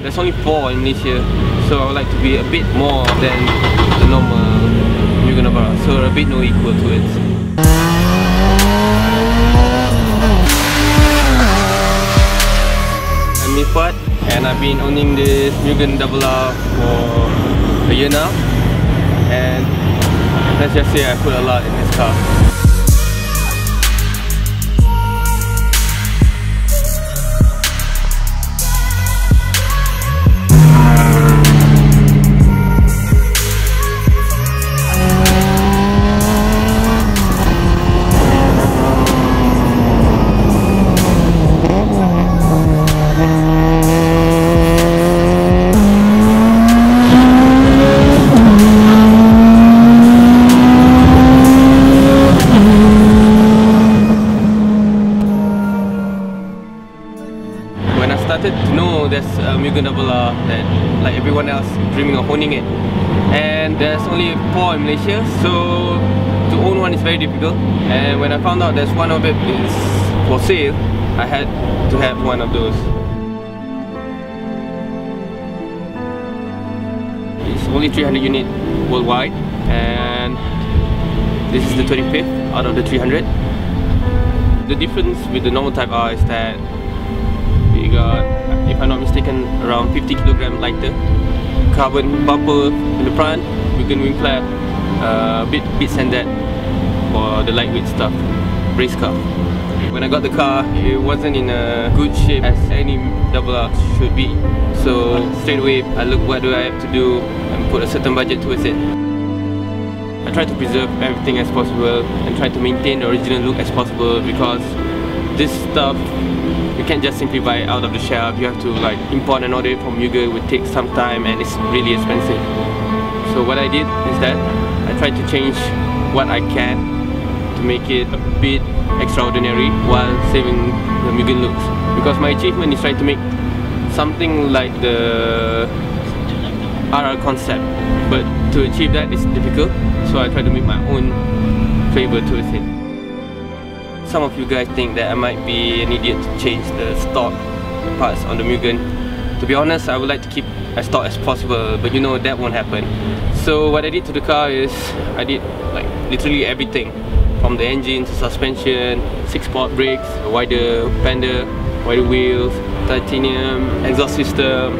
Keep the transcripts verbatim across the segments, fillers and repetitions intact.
There's only four in Malaysia, so I would like to be a bit more than the normal Mugen R R, so a bit no equal to it. Ifwat, and I've been owning this Mugen R R for a year now, and let's just say I put a lot in this car. To know there's a Mugen R R that, like everyone else, dreaming of owning it, and there's only four in Malaysia, so to own one is very difficult. And when I found out there's one of it is for sale, I had to have one of those. It's only three hundred units worldwide, and this is the twenty-fifth out of the three hundred. The difference with the normal Type R is that we got, if I'm not mistaken, around fifty kilograms lighter. Carbon bumper in the front, Mugen wing flap, uh, bit bits and that for the lightweight stuff, race car. When I got the car, it wasn't in a good shape as any R R should be. So straight away, I look what do I have to do and put a certain budget towards it. I try to preserve everything as possible and try to maintain the original look as possible, because this stuff you can't just simply buy it out of the shelf. You have to like import and order it from Mugen. It would take some time and it's really expensive. So what I did is that I tried to change what I can to make it a bit extraordinary while saving the Mugen looks. Because my achievement is trying to make something like the R R concept, but to achieve that is difficult. So I try to make my own flavor towards it. Some of you guys think that I might be an idiot to change the stock parts on the Mugen. To be honest, I would like to keep as stock as possible, but you know that won't happen. So what I did to the car is I did like literally everything, from the engine to suspension, six-spot brakes, a wider fender, wider wheels, titanium, exhaust system,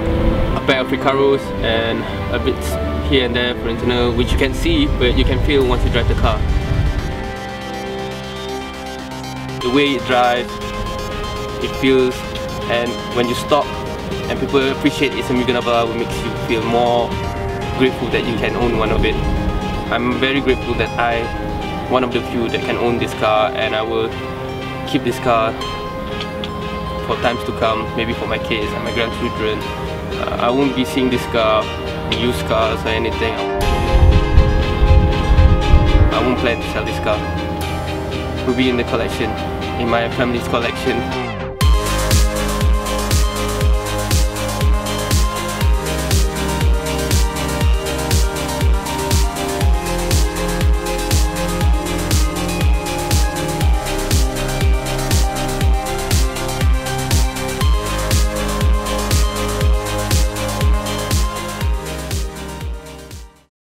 a pair of Recaros, and a bit here and there for internal, which you can see but you can feel once you drive the car. The way it drives, it feels, and when you stop and people appreciate it's a Mugen R R, it makes you feel more grateful that you can own one of it. I'm very grateful that I, one of the few that can own this car, and I will keep this car for times to come, maybe for my kids and my grandchildren. Uh, I won't be seeing this car, used cars or anything. I won't plan to sell this car. Will be in the collection, in my family's collection.